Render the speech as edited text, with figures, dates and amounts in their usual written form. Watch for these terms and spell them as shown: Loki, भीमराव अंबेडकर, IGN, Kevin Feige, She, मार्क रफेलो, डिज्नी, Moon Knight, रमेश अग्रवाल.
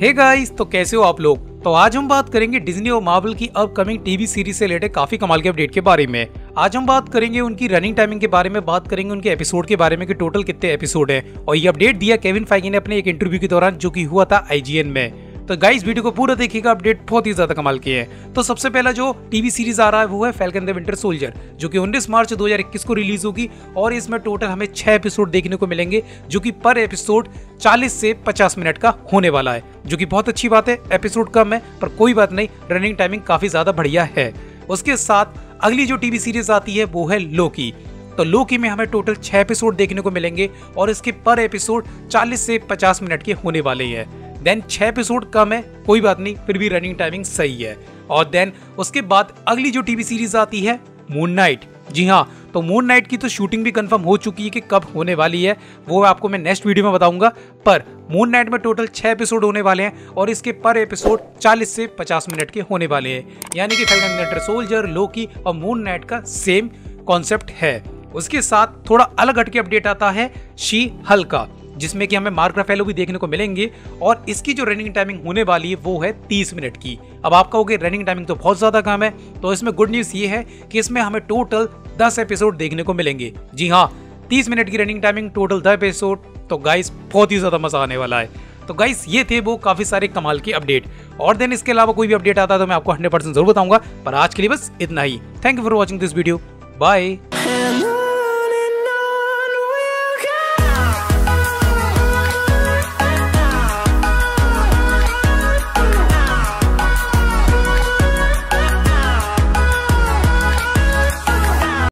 Hey guys, तो कैसे हो आप लोग। तो आज हम बात करेंगे डिज्नी और मार्वल की अपकमिंग टीवी सीरीज से रिलेटेड काफी कमाल के अपडेट के बारे में। आज हम बात करेंगे उनकी रनिंग टाइमिंग के बारे में, बात करेंगे उनके एपिसोड के बारे में कि टोटल कितने एपिसोड हैं। और ये अपडेट दिया केविन फाइगी ने अपने एक इंटरव्यू के दौरान जो कि हुआ था IGN में। तो गाइस वीडियो को पूरा देखिएगा, अपडेट बहुत ही ज्यादा कमाल की है। तो सबसे पहला जो टीवी सीरीज आ रहा है वो है फैल्कन द विंटर सोल्जर, जो कि 19 मार्च 2021 को रिलीज होगी। और इसमें टोटल हमें 6 एपिसोड देखने को मिलेंगे, जो कि पर एपिसोड 40 से 50 मिनट का होने वाला है, जो कि बहुत अच्छी बात है। एपिसोड कम है पर कोई बात नहीं, रनिंग टाइमिंग काफी ज्यादा बढ़िया है। उसके साथ अगली जो टीवी सीरीज आती है वो है लोकी। तो लोकी में हमें टोटल 6 एपिसोड देखने को मिलेंगे और इसके पर एपिसोड 40 से 50 मिनट के होने वाले हैं। देन 6 एपिसोड कम है, कोई बात नहीं, फिर भी रनिंग टाइमिंग सही है। और देन उसके बाद अगली जो टीवी सीरीज आती है मून नाइट। जी हाँ, तो मून नाइट की तो शूटिंग भी कंफर्म हो चुकी है कि कब होने वाली है वो आपको मैं नेक्स्ट वीडियो में बताऊंगा। पर मून नाइट में टोटल 6 एपिसोड होने वाले हैं और इसके पर एपिसोड 40 से 50 मिनट के होने वाले हैं, यानी कि Falcon and Winter Soldier, Loki और मून नाइट का सेम कॉन्सेप्ट है। उसके साथ थोड़ा अलग हटके अपडेट आता है शी हल्का, जिसमें कि हमें मार्क रफेलो भी देखने को मिलेंगे और इसकी जो रनिंग टाइमिंग होने वाली है वो है 30 मिनट की। अब आप कहोगे रनिंग टाइमिंग तो बहुत ज़्यादा कम है, तो इसमें गुड न्यूज़ ये है कि इसमें हमें टोटल 10 एपिसोड देखने को मिलेंगे। जी हाँ, 30 मिनट की रनिंग टाइमिंग, टोटल 10 एपिसोड। तो गाइस बहुत ही ज़्यादा मज़ा आने वाला है। तो गाइस ये थे वो काफ़ी सारे कमाल के अपडेट। और देन इसके अलावा कोई भी अपडेट आता है तो मैं आपको 100% जरूर बताऊँगा, पर आज के लिए बस इतना ही। Thank you for watching this video, bye.